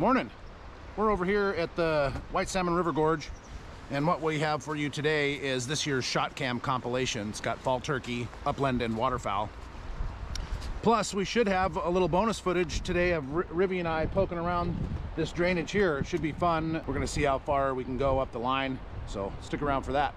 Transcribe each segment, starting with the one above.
Morning. We're over here at the White Salmon River Gorge, and what we have for you today is this year's shot cam compilation. It's got fall turkey, upland, and waterfowl. Plus, we should have a little bonus footage today of Rivy and I poking around this drainage here. It should be fun. We're gonna see how far we can go up the line, so stick around for that.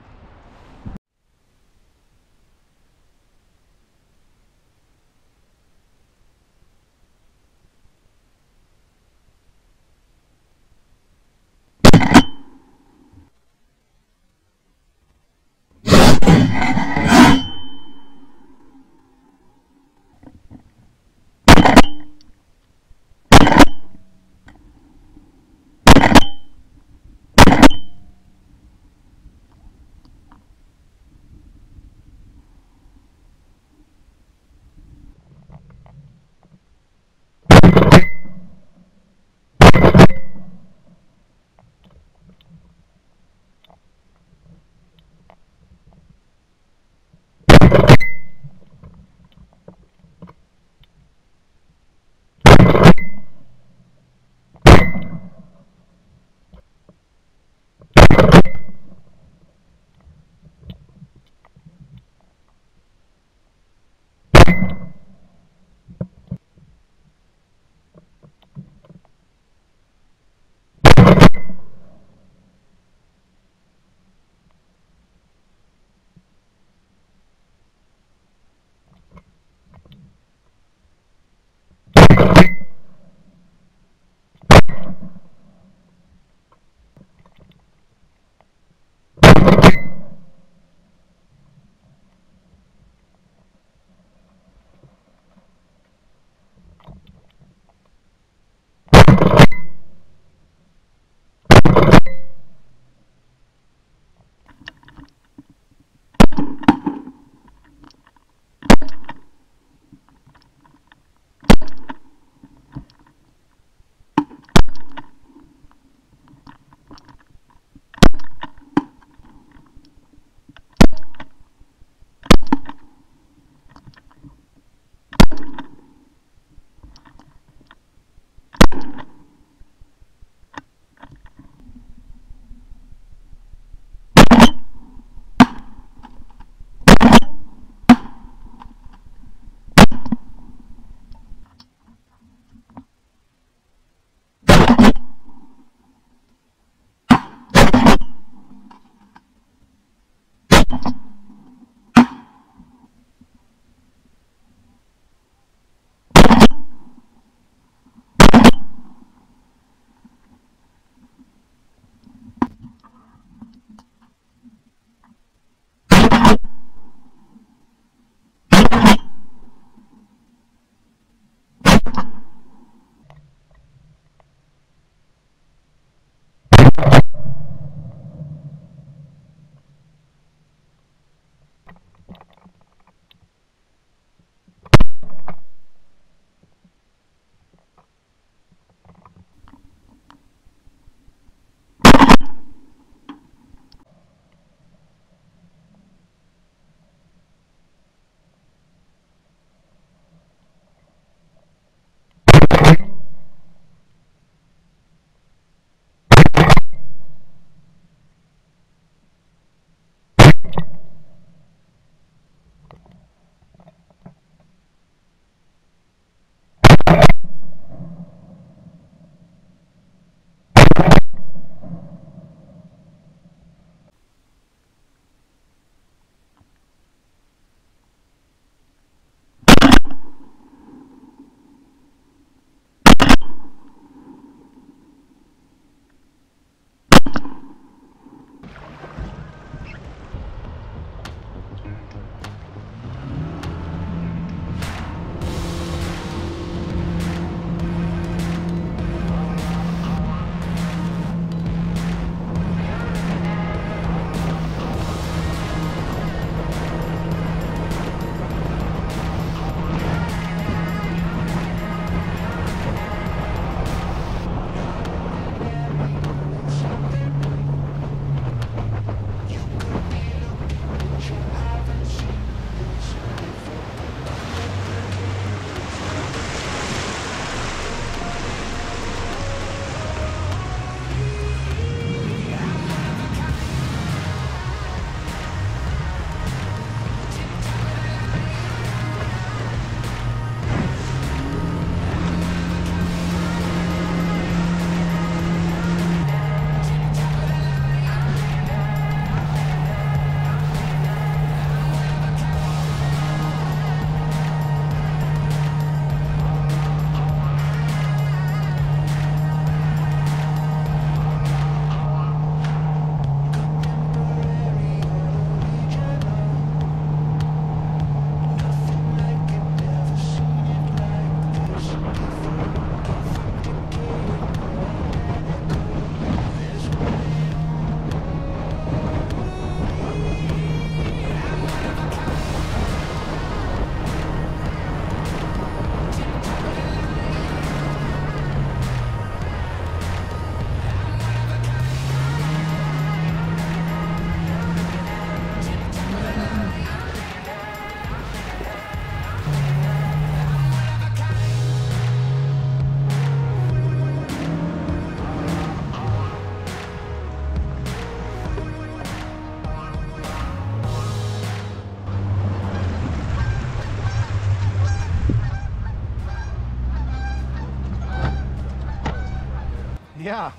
Yeah.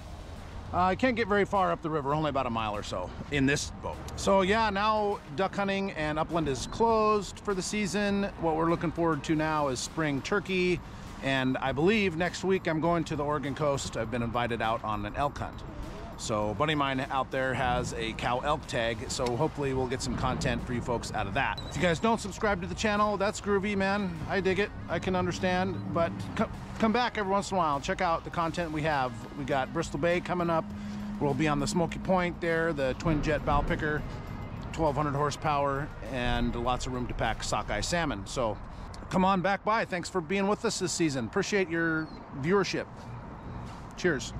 I can't get very far up the river, only about a mile or so in this boat. So yeah, now duck hunting and upland is closed for the season. What we're looking forward to now is spring turkey. And I believe next week I'm going to the Oregon coast. I've been invited out on an elk hunt. So a buddy of mine out there has a cow elk tag, so hopefully we'll get some content for you folks out of that. If you guys don't subscribe to the channel, that's groovy, man. I dig it, I can understand, but come back every once in a while and check out the content we have. We got Bristol Bay coming up. We'll be on the Smoky Point there, the twin jet bow picker, 1200 horsepower, and lots of room to pack sockeye salmon. So come on back by. Thanks for being with us this season. Appreciate your viewership. Cheers.